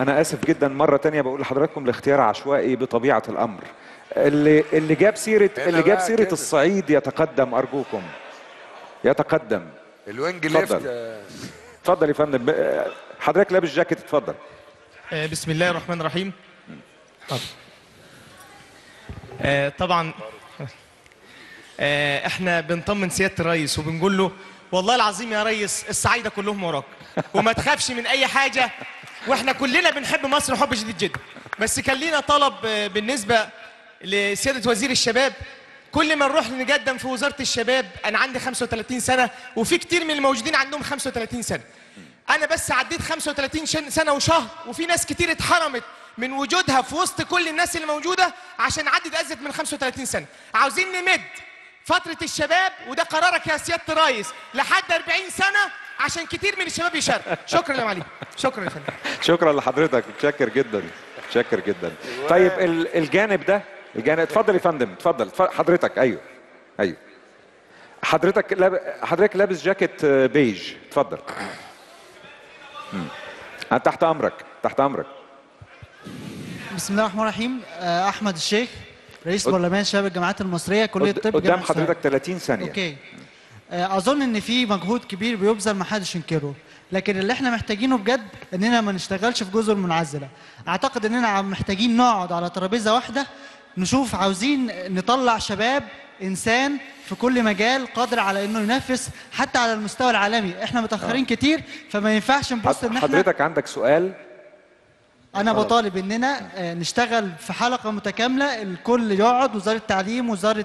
أنا آسف جدا مرة تانية بقول لحضراتكم الاختيار عشوائي بطبيعة الأمر. اللي جاب سيرة الصعيد يتقدم، أرجوكم يتقدم. الوينج ليفت. اتفضل يا فندم، حضرتك لابس جاكيت، اتفضل. بسم الله الرحمن الرحيم. طبعا احنا بنطمن سيادة الرئيس وبنقول له والله العظيم يا ريس الصعايدة كلهم وراك وما تخافش من أي حاجة، واحنا كلنا بنحب مصر حب شديد جدا. بس كان لينا طلب بالنسبة لسيادة وزير الشباب، كل ما نروح نقدم في وزارة الشباب، أنا عندي 35 سنة وفي كتير من الموجودين عندهم 35 سنة. أنا بس عديت 35 سنة وشهر، وفي ناس كتير اتحرمت من وجودها في وسط كل الناس اللي موجودة عشان عدت أزيد من 35 سنة. عاوزين نمد فترة الشباب، وده قرارك يا سيادة الرئيس، لحد 40 سنة عشان كتير من الشباب يشارك. شكرا يا معلم. شكرا يا فندم. شكرا لحضرتك، متشكر جدا، متشكر جدا. طيب الجانب ده، الجانب، اتفضل يا فندم، اتفضل حضرتك. ايوه ايوه حضرتك حضرتك لابس جاكيت بيج، اتفضل. تحت امرك، تحت امرك. بسم الله الرحمن الرحيم. احمد الشيخ، رئيس برلمان شباب الجامعات المصرية، كلية الطب. قدام حضرتك 30 ثانية. اوكي. اظن ان في مجهود كبير بيبذل ما حدش ينكره، لكن اللي احنا محتاجينه بجد اننا ما نشتغلش في جزر منعزلة. اعتقد اننا محتاجين نقعد على ترابيزة واحدة نشوف، عاوزين نطلع شباب انسان في كل مجال قادر على انه ينافس حتى على المستوى العالمي. احنا متأخرين كتير، فما ينفعش نبص ان احنا. حضرتك عندك سؤال؟ أنا بطالب إننا نشتغل في حلقة متكاملة، الكل يقعد، وزارة التعليم وزارة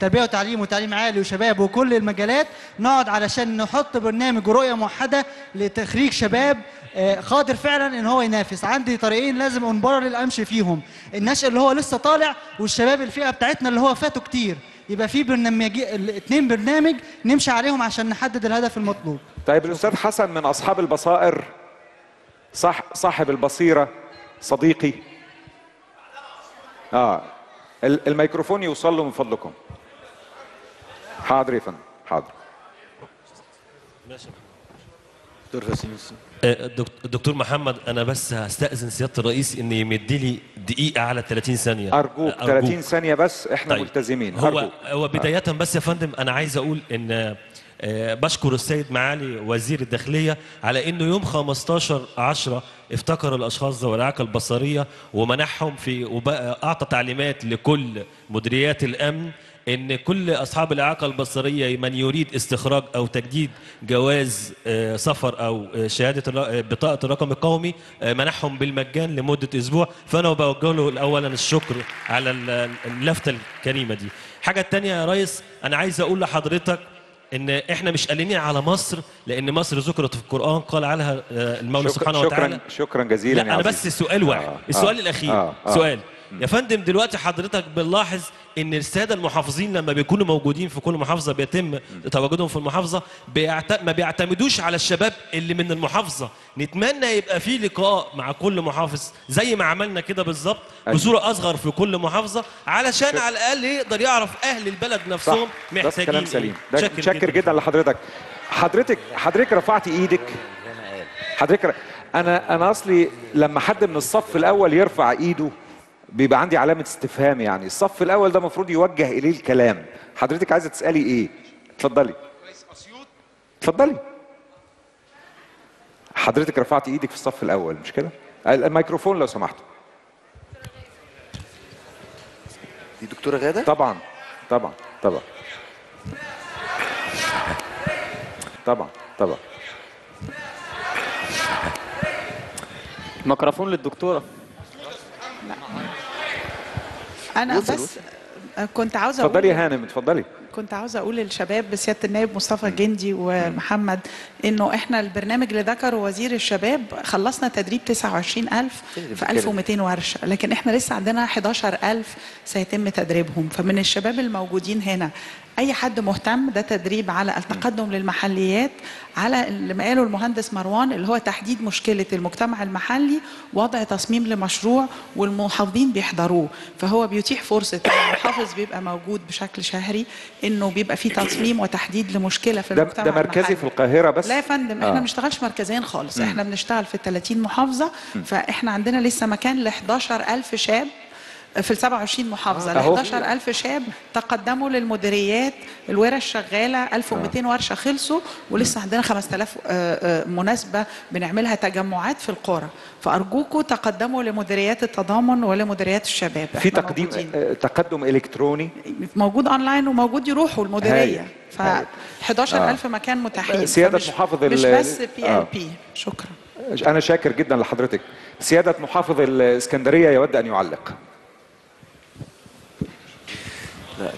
تربية وتعليم وتعليم عالي وشباب وكل المجالات، نقعد علشان نحط برنامج ورؤية موحدة لتخريج شباب قادر فعلا إن هو ينافس. عندي طريقين لازم أنبرر أمشي فيهم، النشأ اللي هو لسه طالع، والشباب الفئة بتاعتنا اللي هو فاتوا كتير، يبقى في اتنين برنامج نمشي عليهم عشان نحدد الهدف المطلوب. طيب الأستاذ حسن من أصحاب البصائر، صاحب البصيرة، صديقي. الميكروفون يوصل له من فضلكم. حاضر يا فندم، حاضر. دكتور محمد، أنا بس هستأذن سيادة الرئيس إن يمد لي دقيقة على 30 ثانية. أرجوك 30 ثانية بس، إحنا طيب. ملتزمين. هو بداية بس يا فندم أنا عايز أقول إن بشكر السيد معالي وزير الداخلية على انه يوم 15/10 افتكر الاشخاص ذوي الاعاقه البصريه ومنحهم في، واعطى تعليمات لكل مديريات الامن ان كل اصحاب الاعاقه البصريه من يريد استخراج او تجديد جواز سفر او شهاده بطاقه الرقم القومي منحهم بالمجان لمده اسبوع. فانا بوجه له اولا الشكر على اللفته الكريمه دي. الحاجه الثانيه يا ريس، انا عايز اقول لحضرتك إن إحنا مش قلقانين على مصر، لأن مصر ذكرت في القرآن قال عنها المولى سبحانه وتعالى. شكرا جزيلا. لا أنا بس سؤال واحد، السؤال الأخير. سؤال يا فندم، دلوقتي حضرتك بنلاحظ إن السادة المحافظين لما بيكونوا موجودين في كل محافظة بيتم تواجدهم في المحافظة، ما بيعتمدوش على الشباب اللي من المحافظة. نتمنى يبقى في لقاء مع كل محافظ زي ما عملنا كده بالظبط، بصورة أصغر في كل محافظة، علشان على الأقل يقدر يعرف أهل البلد نفسهم محتاجين. ده كلام سليم. شكر جدا لحضرتك. حضرتك رفعت إيدك. حضرتك أنا أصلي لما حد من الصف الأول يرفع إيده بيبقى عندي علامة استفهام، يعني الصف الأول ده المفروض يوجه إليه الكلام. حضرتك عايزة تسألي إيه؟ اتفضلي. اتفضلي. حضرتك رفعت إيدك في الصف الأول مش كده؟ الميكروفون لو سمحتوا. دي دكتورة غادة؟ طبعًا طبعًا طبعًا طبعًا طبعًا. الميكروفون للدكتورة. أنا بس كنت عاوزة أقول. اتفضلي يا هانم، اتفضلي. كنت عاوزة أقول للشباب بسيادة النائب مصطفى الجندي ومحمد إنه إحنا البرنامج اللي ذكره وزير الشباب خلصنا تدريب 29000 في 1200 ورشة، لكن إحنا لسه عندنا 11000 سيتم تدريبهم. فمن الشباب الموجودين هنا اي حد مهتم، ده تدريب على التقدم للمحليات، على اللي ما قاله المهندس مروان اللي هو تحديد مشكله المجتمع المحلي، وضع تصميم لمشروع، والمحافظين بيحضروه. فهو بيتيح فرصه المحافظ بيبقى موجود بشكل شهري، انه بيبقى فيه تصميم وتحديد لمشكله في المجتمع المحلي. ده مركزي في القاهره بس؟ لا يا فندم، احنا ما بنشتغلش مركزيا خالص، احنا بنشتغل في 30 محافظه، فاحنا عندنا لسه مكان ل 11000 شاب في ال 27 محافظة. 11000 شاب تقدموا للمديريات، الورش شغالة، 1200 ورشة خلصوا، ولسه عندنا 5000 مناسبة بنعملها تجمعات في القرى. فأرجوكم تقدموا لمديريات التضامن ولمديريات الشباب. في تقديم تقدم إلكتروني موجود أونلاين وموجود يروحوا المديرية. ف 11000 مكان متاحين. سيادة محافظ مش بس PLP. شكرا. أنا شاكر جدا لحضرتك. سيادة محافظ الإسكندرية يود أن يعلق.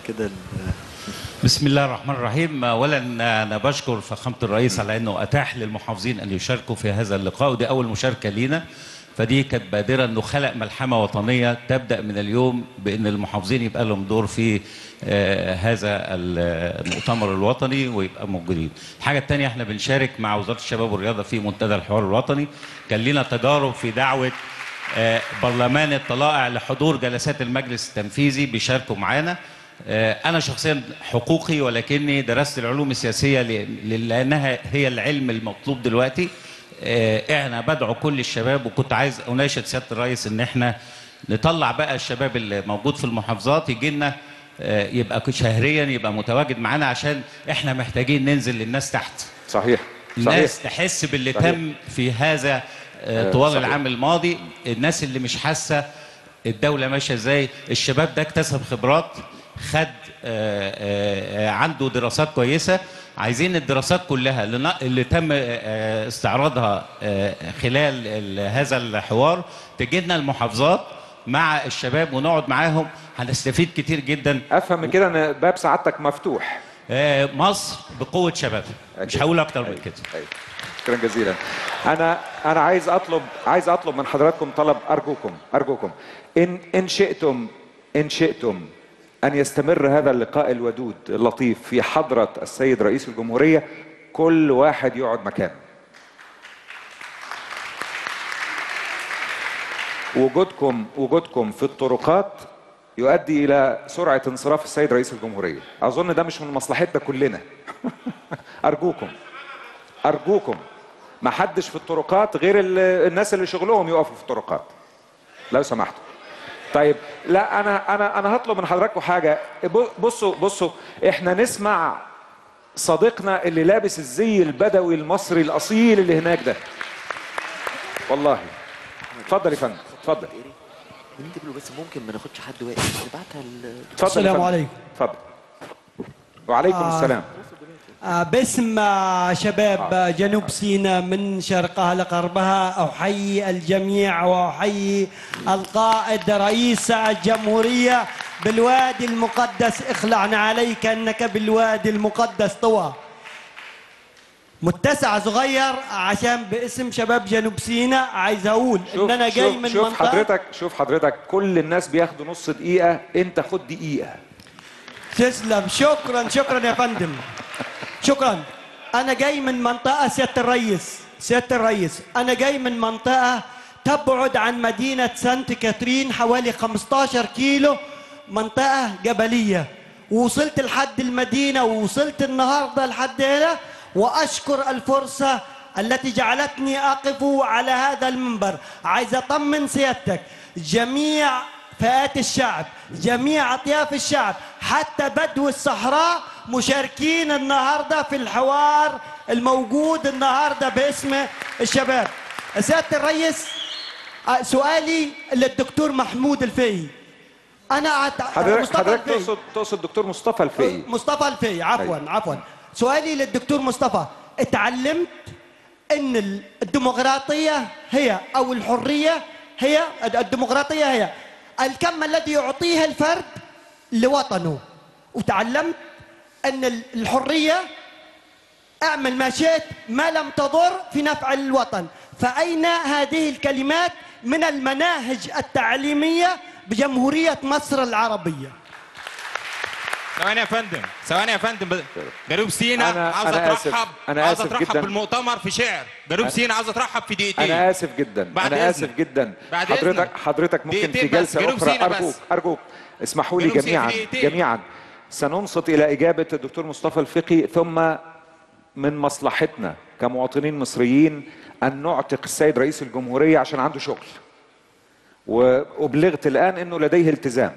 كده بسم الله الرحمن الرحيم. اولا انا بشكر فخامه الرئيس على انه اتاح للمحافظين ان يشاركوا في هذا اللقاء، ودي اول مشاركه لينا، فدي كانت بادره انه خلق ملحمه وطنيه تبدا من اليوم بان المحافظين يبقى لهم دور في هذا المؤتمر الوطني ويبقى موجودين. الحاجه الثانيه، احنا بنشارك مع وزاره الشباب والرياضه في منتدى الحوار الوطني. كان لنا تجارب في دعوه برلمان الطلائع لحضور جلسات المجلس التنفيذي، بيشاركوا معانا. أنا شخصياً حقوقي، ولكني درست العلوم السياسية لأنها هي العلم المطلوب دلوقتي. أنا بدعو كل الشباب، وكنت عايز أناشد سيادة الرئيس إن إحنا نطلع بقى الشباب اللي موجود في المحافظات يجي لنا، يبقى شهرياً يبقى متواجد معانا، عشان إحنا محتاجين ننزل للناس تحت. صحيح. الناس تحس باللي تم في هذا طوال العام الماضي. الناس اللي مش حاسة الدولة ماشية إزاي، الشباب ده اكتسب خبرات، خد عنده دراسات كويسة. عايزين الدراسات كلها اللي تم استعراضها خلال هذا الحوار تجينا المحافظات مع الشباب ونقعد معاهم، هنستفيد كتير جدا. أفهم من كده أن باب سعادتك مفتوح. مصر بقوة شبابها، مش هقول أكتر من كده. شكرا جزيلا. أنا عايز أطلب من حضراتكم طلب، أرجوكم إن شئتم أن يستمر هذا اللقاء الودود اللطيف في حضرة السيد رئيس الجمهورية، كل واحد يقعد مكانه. وجودكم في الطرقات يؤدي إلى سرعة انصراف السيد رئيس الجمهورية. أظن ده مش من مصلحتنا كلنا. أرجوكم ما حدش في الطرقات غير الناس اللي شغلهم يقفوا في الطرقات لو سمحتوا. طيب، لا انا هطلب من حضراتكم حاجه. بصوا احنا نسمع صديقنا اللي لابس الزي البدوي المصري الاصيل اللي هناك ده، والله. اتفضل يا فندم، اتفضل. نكتب له بس، ممكن ما ناخدش حد واقف، نبعتها. اتفضل. السلام عليكم. اتفضل. وعليكم السلام. باسم شباب جنوب سيناء من شرقها لغربها أحيي الجميع، وأحيي القائد رئيس الجمهورية بالوادي المقدس. اخلعنا عليك أنك بالوادي المقدس طوى. متسع صغير، عشان باسم شباب جنوب سيناء عايز اقول ان انا جاي من منطقة. شوف حضرتك كل الناس بياخدوا نص دقيقة، انت خد دقيقة. تسلم. شكرا يا فندم. شكرا. أنا جاي من منطقة سيادة الرئيس، أنا جاي من منطقة تبعد عن مدينة سانت كاترين حوالي 15 كيلو، منطقة جبلية. ووصلت لحد المدينة، ووصلت النهاردة لحد هنا، وأشكر الفرصة التي جعلتني أقف على هذا المنبر. عايز أطمن سيادتك، جميع فئات الشعب، جميع أطياف الشعب، حتى بدو الصحراء، مشاركين النهارده في الحوار الموجود النهارده باسم الشباب. سيادة الرئيس، سؤالي للدكتور محمود الفقي. أنا حضرتك تقصد دكتور مصطفى الفقي. مصطفى الفقي، عفوا. سؤالي للدكتور مصطفى، اتعلمت إن الديمقراطية هي، أو الحرية هي، الديمقراطية هي الكم الذي يعطيه الفرد لوطنه، وتعلمت أن الحرية أعمل ما شئت ما لم تضر في نفع الوطن. فأين هذه الكلمات من المناهج التعليمية بجمهورية مصر العربية؟ ثواني يا فندم، ثواني يا فندم. جنوب سيناء عاوزه ترحب، عاوزه ترحب بالمؤتمر في شعر. جنوب سيناء عاوزه ترحب في دقيقتين. انا اسف جدا، انا اسف جدا. حضرتك ممكن في جلسه اخرى، ارجوك اسمحوا لي جميعا سننصت الى اجابه الدكتور مصطفى الفقي، ثم من مصلحتنا كمواطنين مصريين ان نعتق السيد رئيس الجمهوريه عشان عنده شغل، وابلغت الان انه لديه التزام،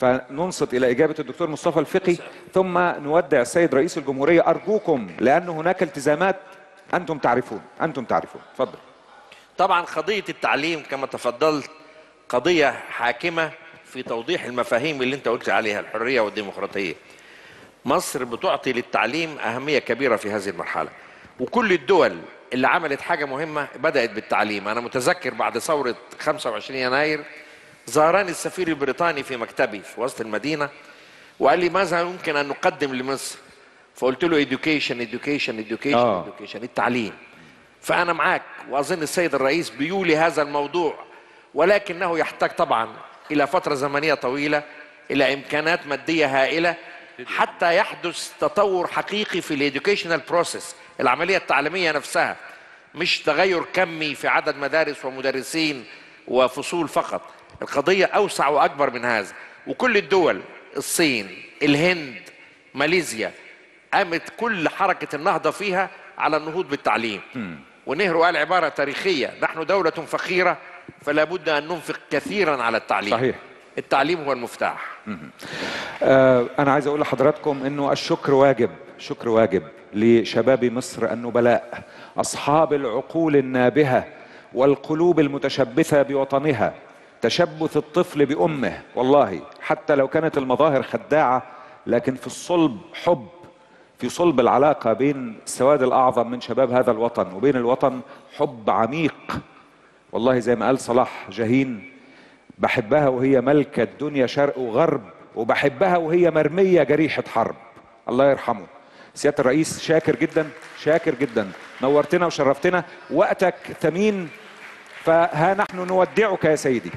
فننصت الى اجابه الدكتور مصطفى الفقي ثم نودع السيد رئيس الجمهوريه، ارجوكم لان هناك التزامات انتم تعرفون، اتفضل. طبعا قضيه التعليم كما تفضلت قضيه حاكمه في توضيح المفاهيم اللي انت قلت عليها، الحريه والديمقراطيه. مصر بتعطي للتعليم اهميه كبيره في هذه المرحله، وكل الدول اللي عملت حاجه مهمه بدات بالتعليم. انا متذكر بعد ثوره 25 يناير زارني السفير البريطاني في مكتبي في وسط المدينه وقال لي ماذا يمكن ان نقدم لمصر؟ فقلت له education، التعليم. فانا معاك، واظن السيد الرئيس بيولي هذا الموضوع، ولكنه يحتاج طبعا الى فتره زمنيه طويله، الى امكانات ماديه هائله حتى يحدث تطور حقيقي في الاديوكيشنال بروسيس، العمليه التعليميه نفسها، مش تغير كمي في عدد مدارس ومدرسين وفصول فقط. القضيه اوسع واكبر من هذا، وكل الدول، الصين، الهند، ماليزيا، قامت كل حركه النهضه فيها على النهوض بالتعليم. ونهرو قال عباره تاريخيه: نحن دوله فقيره فلا بد ان ننفق كثيرا على التعليم. صحيح. التعليم هو المفتاح. انا عايز اقول لحضراتكم انه الشكر واجب، شكر واجب لشباب مصر النبلاء، اصحاب العقول النابهه والقلوب المتشبثه بوطنها. تشبث الطفل بأمه، والله حتى لو كانت المظاهر خداعة، لكن في الصلب حب، في صلب العلاقة بين السواد الأعظم من شباب هذا الوطن وبين الوطن حب عميق. والله زي ما قال صلاح جاهين: بحبها وهي ملكة الدنيا شرق وغرب، وبحبها وهي مرمية جريحة حرب. الله يرحمه. سيادة الرئيس شاكر جدا، شاكر جدا، نورتنا وشرفتنا، وقتك ثمين، فها نحن نودعك يا سيدي.